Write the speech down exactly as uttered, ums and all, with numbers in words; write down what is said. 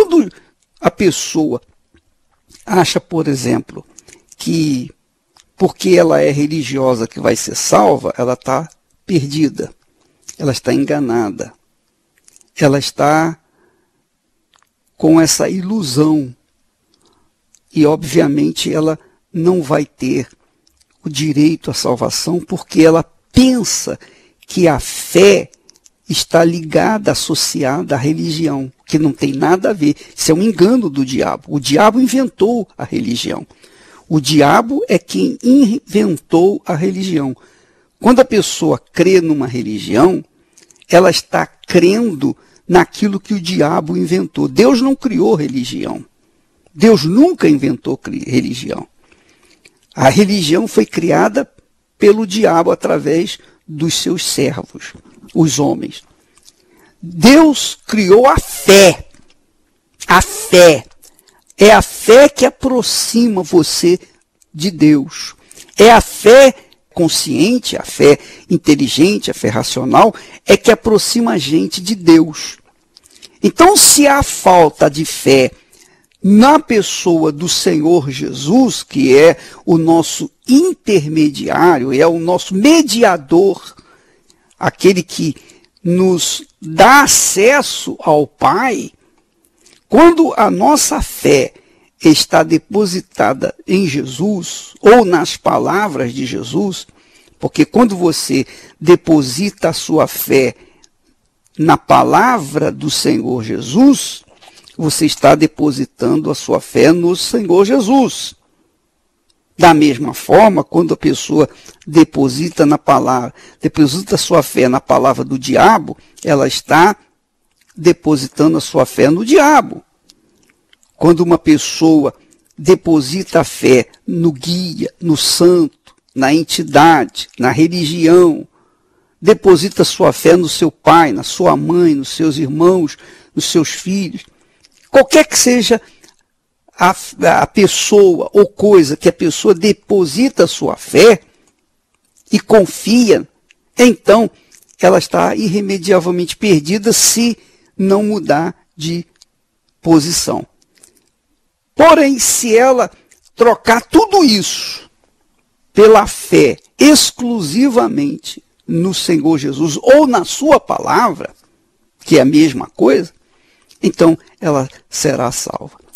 Quando a pessoa acha, por exemplo, que porque ela é religiosa que vai ser salva, ela está perdida, ela está enganada, ela está com essa ilusão e, obviamente, ela não vai ter o direito à salvação porque ela pensa que a fé está ligada, associada à religião, que não tem nada a ver. Isso é um engano do diabo. O diabo inventou a religião. O diabo é quem inventou a religião. Quando a pessoa crê numa religião, ela está crendo naquilo que o diabo inventou. Deus não criou religião. Deus nunca inventou religião. A religião foi criada pelo diabo através dos seus servos, os homens. Deus criou a fé. A fé. É a fé que aproxima você de Deus. É a fé consciente, a fé inteligente, a fé racional, é que aproxima a gente de Deus. Então, se há falta de fé na pessoa do Senhor Jesus, que é o nosso intermediário, é o nosso mediador, aquele que nos dá acesso ao Pai, quando a nossa fé está depositada em Jesus ou nas palavras de Jesus, porque quando você deposita a sua fé na palavra do Senhor Jesus, você está depositando a sua fé no Senhor Jesus. Da mesma forma, quando a pessoa deposita na palavra, deposita a sua fé na palavra do diabo, ela está depositando a sua fé no diabo. Quando uma pessoa deposita a fé no guia, no santo, na entidade, na religião, deposita sua fé no seu pai, na sua mãe, nos seus irmãos, nos seus filhos, qualquer que seja a, a pessoa ou coisa que a pessoa deposita a sua fé e confia, então ela está irremediavelmente perdida se não mudar de posição. Porém, se ela trocar tudo isso pela fé exclusivamente no Senhor Jesus ou na sua palavra, que é a mesma coisa, então ela será salva.